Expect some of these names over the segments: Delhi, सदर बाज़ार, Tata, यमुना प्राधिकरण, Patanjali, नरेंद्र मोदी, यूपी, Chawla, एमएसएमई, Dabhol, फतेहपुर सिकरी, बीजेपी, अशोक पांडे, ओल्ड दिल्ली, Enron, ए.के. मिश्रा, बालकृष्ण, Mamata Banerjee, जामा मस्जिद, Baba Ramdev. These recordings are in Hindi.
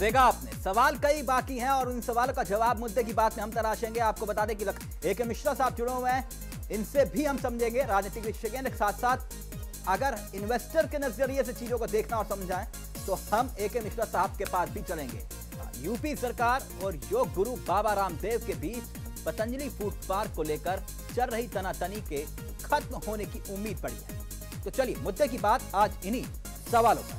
देगा आपने। सवाल कई बाकी हैं और उन सवालों का जवाब मुद्दे की बात में हम तलाशेंगे। आपको बता दें कि ए.के. मिश्रा साहब जुड़े हुए हैं, इनसे भी हम समझेंगे। राजनीतिक विशेषज्ञ के साथ साथ अगर इन्वेस्टर के नजरिए से चीजों को देखना और समझाएं तो हम ए.के. मिश्रा साहब के पास भी चलेंगे। यूपी सरकार और योग गुरु बाबा रामदेव के बीच पतंजलि फूड पार्क को लेकर चल रही तनातनी के खत्म होने की उम्मीद पड़ी है। तो चलिए मुद्दे की बात आज इन्हीं सवालों पर।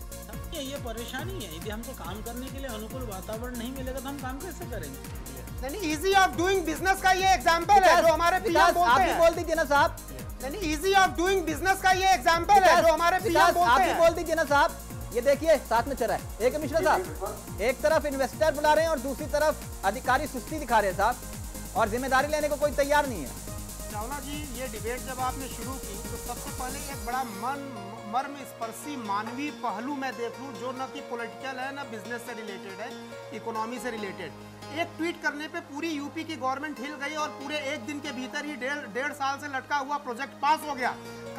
ये परेशानी है, यदि हमको काम करने के लिए अनुकूल वातावरण नहीं मिलेगा तो हम काम कैसे करेंगे? यानी इजी ऑफ डूइंग बिजनेस का ये एग्जांपल है जो हमारे पीएम बोलते हैं। आप भी बोल दीजिए ना साहब। यानी इजी ऑफ डूइंग बिजनेस का ये एग्जांपल है जो हमारे पीएम बोलते हैं। आप भी बोल दीजिए ना साहब। ये देखिए साथ में चला है। एक मिश्रा साहब, एक तरफ इन्वेस्टर बुला रहे हैं और दूसरी तरफ अधिकारी सुस्ती दिखा रहे हैं साहब, और जिम्मेदारी लेने को कोई तैयार नहीं है। चावला जी, ये डिबेट जब आपने शुरू की तो सबसे पहले एक बड़ा मर्मस्पर्शी मानवीय पहलू मैं देख लूँ जो न कि पॉलिटिकल है, न बिजनेस से रिलेटेड है, इकोनॉमी से रिलेटेड। एक ट्वीट करने पे पूरी यूपी की गवर्नमेंट हिल गई और पूरे एक दिन के भीतर ही डेढ़ साल से लटका हुआ प्रोजेक्ट पास हो गया।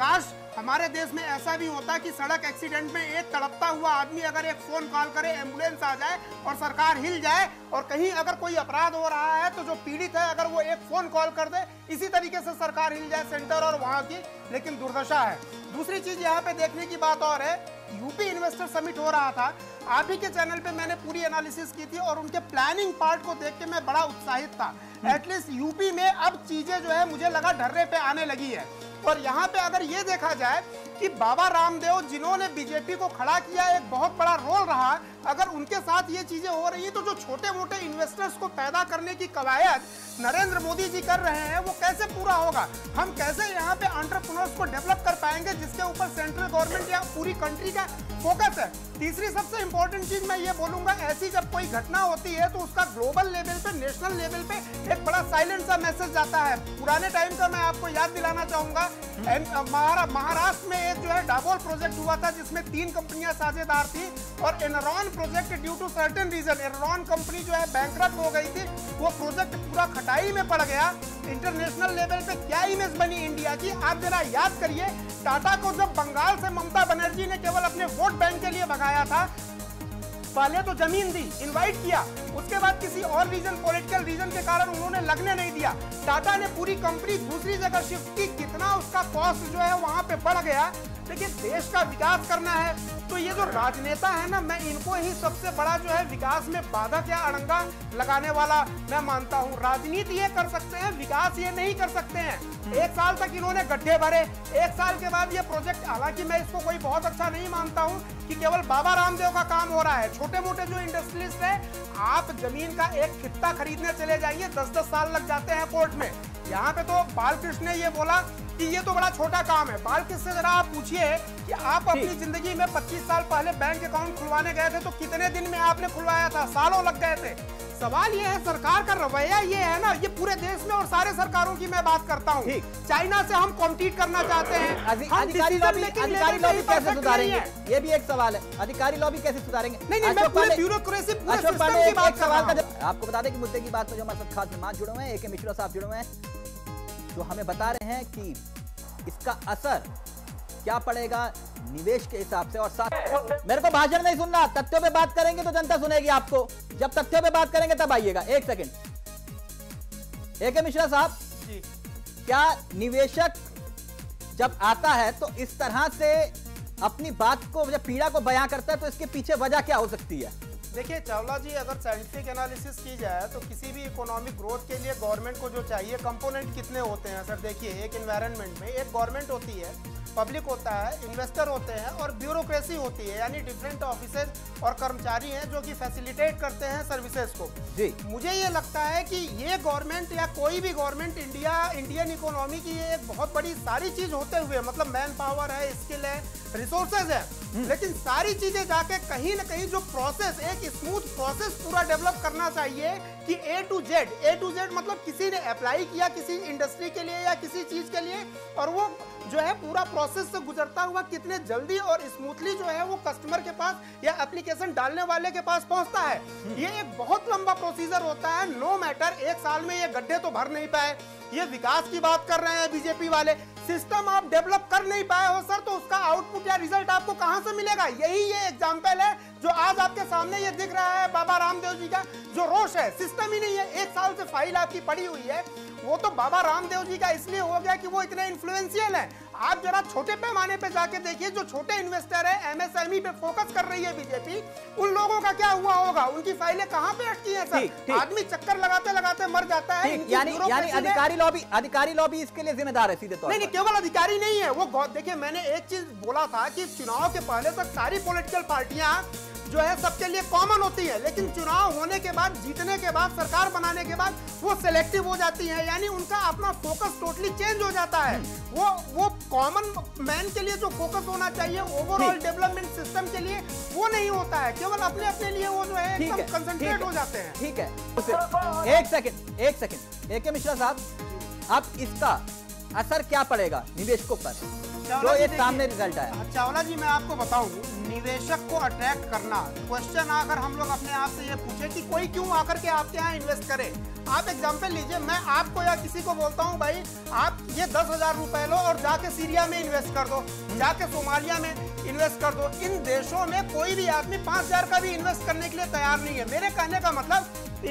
काश हमारे देश में ऐसा भी होता कि सड़क एक्सीडेंट में एक तड़पता हुआ आदमी अगर एक फ़ोन कॉल करे, एम्बुलेंस आ जाए और सरकार हिल जाए। और कहीं अगर कोई अपराध हो रहा है तो जो पीड़ित है अगर वो एक फ़ोन कॉल कर दे, इसी तरीके से सरकार हिल जाए सेंटर और वहाँ की, लेकिन दुर्दशा है। दूसरी चीज़ यहाँ पे देखने की बात और है, यूपी इन्वेस्टर समिट हो रहा था, आप ही के चैनल पे मैंने पूरी एनालिसिस की थी और उनके प्लानिंग पार्ट को देख के मैं बड़ा उत्साहित था। एटलीस्ट यूपी में अब चीज़ें जो है मुझे लगा ढर्रे पे आने लगी है। और यहाँ पे अगर ये देखा जाए कि बाबा रामदेव जिन्होंने बीजेपी को खड़ा किया, एक बहुत बड़ा रोल रहा, अगर उनके साथ ये चीजें हो रही है तो जो छोटे मोटे इन्वेस्टर्स को पैदा करने की कवायद नरेंद्र मोदी जी कर रहे हैं वो कैसे पूरा होगा? हम कैसे यहाँ पे एंटरप्रेन्योर्स को डेवलप कर पाएंगे जिसके ऊपर सेंट्रल गवर्नमेंट या पूरी कंट्री का फोकस है? तीसरी सबसे इंपॉर्टेंट चीज मैं ये बोलूंगा, ऐसी जब कोई घटना होती है तो उसका ग्लोबल लेवल पे, नेशनल लेवल पे एक बड़ा साइलेंट सा मैसेज जाता है। पुराने टाइम का मैं आपको याद दिलाना चाहूंगा, महाराष्ट्र में एक जो है डाबोल प्रोजेक्ट हुआ था जिसमें 3 कंपनियां साझेदार थी और Enron project due to certain reason Enron company जो है बैंकरप्ट हो गई थी। वो प्रोजेक्ट पूरा खटाई में पड़ गया। इंटरनेशनल लेवल पे क्या इमेज बनी इंडिया की, आप जरा याद करिए। टाटा को जब बंगाल से ममता बनर्जी ने केवल अपने वोट बैंक के लिए भगाया था, पहले तो जमीन दी, इनवाइट किया, उसके बाद किसी और रीजन, पॉलिटिकल रीजन के कारण उन्होंने लगने नहीं दिया। टाटा ने पूरी कंपनी दूसरी जगह शिफ्ट की, कितना उसका कॉस्ट जो है वहां पे बढ़ गया। देखिए, देश का विकास करना है तो ये जो राजनेता है ना, मैं इनको ही सबसे बड़ा जो है विकास में बाधक या अड़ंगा लगाने वाला मैं मानता हूँ। राजनीति ये कर सकते हैं, विकास ये नहीं कर सकते हैं। 1 साल तक इन्होंने गड्ढे भरे, 1 साल के बाद ये प्रोजेक्ट, हालांकि मैं इसको कोई बहुत अच्छा नहीं मानता हूँ कि केवल बाबा रामदेव का काम हो रहा है। छोटे मोटे जो इंडस्ट्रियलिस्ट है, आप जमीन का एक खित्ता खरीदने चले जाइए, 10-10 साल लग जाते हैं कोर्ट में। यहाँ पे तो बालकृष्ण ने ये बोला कि ये तो बड़ा छोटा काम है। बालकृष्ण से जरा आप पूछिए कि आप अपनी जिंदगी में 25 साल पहले बैंक अकाउंट खुलवाने गए थे तो कितने दिन में आपने खुलवाया था? सालों लग गए थे। सवाल ये है, सरकार का रवैया ये है ना, ये पूरे देश में और सारे सरकारों की मैं बात करता हूँ। चाइना से हम कॉम्पीट करना चाहते हैं, अधिकारी लॉबी कैसे सुधारेंगे, ये भी एक सवाल है। अधिकारी लॉबी कैसे सुधारेंगे? आपको बता दें कि मुद्दे की बात में जो हमारे खास मेहमान जुड़े हुए हैं, ए.के. मिश्रा साहब जुड़े हुए हैं, तो हमें बता रहे हैं कि इसका असर क्या पड़ेगा निवेश के हिसाब से। और साथ मेरे को भाषण नहीं सुनना, तथ्यों पे बात करेंगे तो जनता सुनेगी आपको। जब तथ्यों पे बात करेंगे तब आइएगा। एक सेकंड, ए.के. मिश्रा साहब, क्या निवेशक जब आता है तो इस तरह से अपनी बात को, जब पीड़ा को बयां करता है, तो इसके पीछे वजह क्या हो सकती है? देखिए चावला जी, अगर साइंटिफिक एनालिसिस की जाए तो किसी भी इकोनॉमिक ग्रोथ के लिए गवर्नमेंट को जो चाहिए कंपोनेंट कितने होते हैं सर? देखिए, एक एनवायरनमेंट में एक गवर्नमेंट होती है, पब्लिक होता है, इन्वेस्टर होते हैं और ब्यूरोक्रेसी होती है, यानी डिफरेंट ऑफिसेज और कर्मचारी हैं जो कि फैसिलिटेट करते हैं सर्विसेज को जी। मुझे ये लगता है कि ये गवर्नमेंट या कोई भी गवर्नमेंट, इंडियन इकोनॉमी की ये एक बहुत बड़ी सारी चीज़ होते हुए, मतलब मैन पावर है, स्किल है, रिसोर्सेज है, लेकिन सारी चीज़ें जाके कहीं ना कहीं जो प्रोसेस, एक स्मूथ प्रोसेस पूरा डेवलप करना चाहिए कि A to Z, मतलब किसी ने अप्लाई किया किसी इंडस्ट्री के लिए या किसी चीज़ के लिए और वो जो है पूरा प्रोसेस से गुजरता हुआ कितने जल्दी और स्मूथली जो है वो कस्टमर के पास या एप्लीकेशन डालने वाले के पास पहुंचता है। ये एक बहुत लंबा प्रोसीजर होता है। नो मैटर, 1 साल में ये गड्ढे तो भर नहीं पाए। ये विकास की बात कर रहे हैं बीजेपी वाले, सिस्टम आप डेवलप कर नहीं पाए हो सर, तो उसका आउटपुट या रिजल्ट आपको कहां से मिलेगा? यही ये एग्जांपल है जो आज आपके सामने ये दिख रहा है बाबा रामदेव जी का जो रोष है। सिस्टम ही नहीं है। एक साल से फाइल आपकी पड़ी हुई है। वो तो बाबा रामदेव जी का इसलिए हो गया कि वो इतने इन्फ्लुएंशियल हैं। आप जरा छोटे पैमाने पे जाके देखिए, जो छोटे इन्वेस्टर है, एमएसएमई पे फोकस कर रही है बीजेपी, उन लोगों का क्या हुआ होगा? उनकी फाइलें कहाँ पे अटकी हैं सर? आदमी चक्कर लगाते लगाते मर जाता है। यानी अधिकारी लॉबी इसके लिए जिम्मेदार है सीधे तौर पर। नहीं, केवल अधिकारी नहीं है वो। देखिए, मैंने एक चीज बोला था कि चुनाव के पहले तक सारी पॉलिटिकल पार्टियां जो है सबके लिए कॉमन होती है, लेकिन चुनाव होने के बाद, जीतने के बाद, सरकार बनाने के बाद वो सिलेक्टिव हो जाती है। यानी उनका अपना फोकस टोटली चेंज हो जाता है। वो कॉमन मैन के लिए जो फोकस होना चाहिए ओवरऑल डेवलपमेंट सिस्टम के लिए, वो नहीं होता है। केवल अपने अपने लिए वो जो है एकदम कंसंट्रेट हो जाते हैं। ठीक है, एक सेकेंड ए के मिश्रा साहब, आप इसका असर क्या पड़ेगा निवेशकों पर जो ये सामने रिजल्ट आया? चावला जी, मैं आपको बताऊं, निवेशक को अट्रैक्ट करना क्वेश्चन अगर हम लोग अपने आप से ये पूछे कि कोई क्यों आकर के आपके यहाँ इन्वेस्ट करे। आप एग्जांपल लीजिए, मैं आपको या किसी को बोलता हूँ भाई आप ये 10,000 रुपए लो और जाके सीरिया में इन्वेस्ट कर दो, जाके सोमालिया में इन्वेस्ट कर दो। इन देशों में कोई भी आदमी 5,000 का भी इन्वेस्ट करने के लिए तैयार नहीं है। मेरे कहने का मतलब,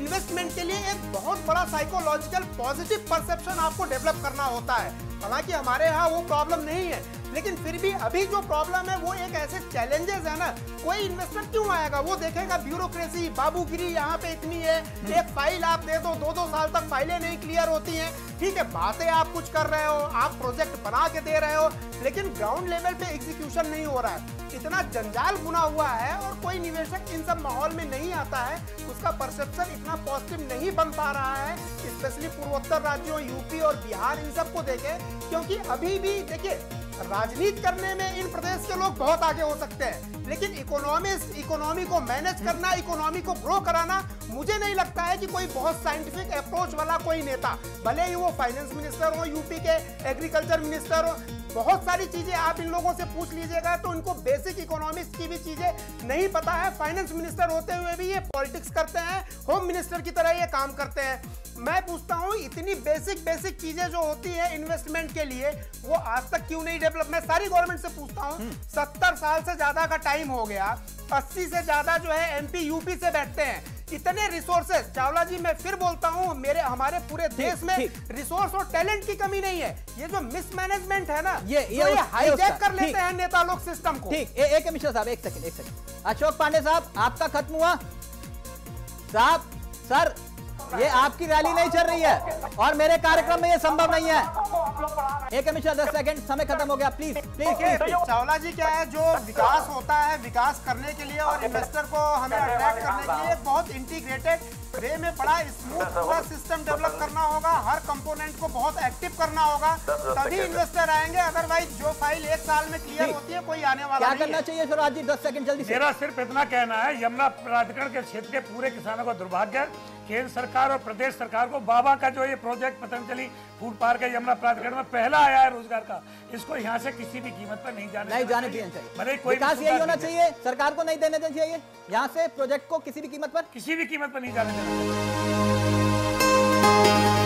इन्वेस्टमेंट के लिए एक बहुत बड़ा साइकोलॉजिकल पॉजिटिव परसेप्शन आपको डेवलप करना होता है। हालांकि हमारे यहाँ वो प्रॉब्लम नहीं है, लेकिन फिर भी अभी जो प्रॉब्लम है वो एक ऐसे चैलेंजेस है ना, कोई इन्वेस्टर क्यों आएगा? वो देखेगा ब्यूरोक्रेसी, बाबूगिरी यहाँ पे इतनी है, एक फाइल आप दे दो, दो साल तक फाइलें नहीं क्लियर होती हैं। ठीक है, बातें आप कुछ कर रहे हो, आप प्रोजेक्ट बना के दे रहे हो, लेकिन ग्राउंड लेवल पे एग्जीक्यूशन नहीं हो रहा है। इतना जंजाल बुना हुआ है और कोई निवेशक इन सब माहौल में नहीं आता है। उसका परसेप्शन इतना पॉजिटिव नहीं बन पा रहा है, स्पेशली पूर्वोत्तर राज्यों यूपी और बिहार, इन सब को देखें। क्योंकि अभी भी देखिए, राजनीति करने में इन प्रदेश के लोग बहुत आगे हो सकते हैं, लेकिन इकोनॉमी को मैनेज करना, इकोनॉमी को ग्रो कराना, मुझे नहीं लगता है कि कोई बहुत साइंटिफिक अप्रोच वाला कोई नेता, भले ही वो फाइनेंस मिनिस्टर हो, यूपी के एग्रीकल्चर मिनिस्टर हो, बहुत सारी चीजें आप इन लोगों से पूछ लीजिएगा तो इनको बेसिक इकोनॉमिक्स की भी चीजें नहीं पता है। फाइनेंस मिनिस्टर होते हुए भी ये पॉलिटिक्स करते हैं, होम मिनिस्टर की तरह ये काम करते हैं। मैं पूछता हूँ, इतनी बेसिक चीजें जो होती है इन्वेस्टमेंट के लिए, वो आज तक क्यों नहीं डेवलप? मैं सारी गवर्नमेंट से पूछता हूँ, 70 साल से ज्यादा का टाइम हो गया, 80 से ज्यादा जो है एमपी यूपी से बैठते हैं। इतने रिसोर्सेज, चावला जी मैं फिर बोलता हूँ, हमारे पूरे देश में रिसोर्स और टैलेंट की कमी नहीं है। ये जो मिसमैनेजमेंट है ना, ये हाईजैक कर लेते हैं नेता लोग सिस्टम को। ठीक, एक मिश्रा साहब, एक सेकंड। अशोक पांडे साहब, आपका खत्म हुआ साहब। सर, ये आपकी रैली नहीं चल रही है और मेरे कार्यक्रम में ये संभव नहीं है। एक मिनट, 10 सेकंड, समय खत्म हो गया। प्लीज। चावला जी, क्या है, जो विकास होता है, विकास करने के लिए और इन्वेस्टर को हमें अट्रैक्ट करने के लिए बहुत इंटीग्रेटेड वे में बड़ा स्मूथ पूरा सिस्टम डेवलप करना होगा। हर कंपोनेंट को बहुत एक्टिव करना होगा, तभी इन्वेस्टर आएंगे। अदरवाइज जो फाइल 1 साल में क्लियर होती है, कोई आने वाला नहीं। क्या करना चाहिए स्वराज जी, 10 सेकंड जल्दी से। मेरा सिर्फ इतना कहना है, यमुना प्राधिकरण के क्षेत्र के पूरे किसानों का दुर्भाग्य है। केंद्र सरकार और प्रदेश सरकार को बाबा का जो ये प्रोजेक्ट पतंजलि फूड पार्क है, यमुना प्राधिकरण में पहला आया है रोजगार का, इसको यहाँ से किसी भी कीमत पर नहीं जाने दिया चाहिए। भले कोई विकास यही होना चाहिए, सरकार को नहीं देने देना चाहिए यहाँ से प्रोजेक्ट को, किसी भी कीमत पर नहीं जाने देना चाहिए।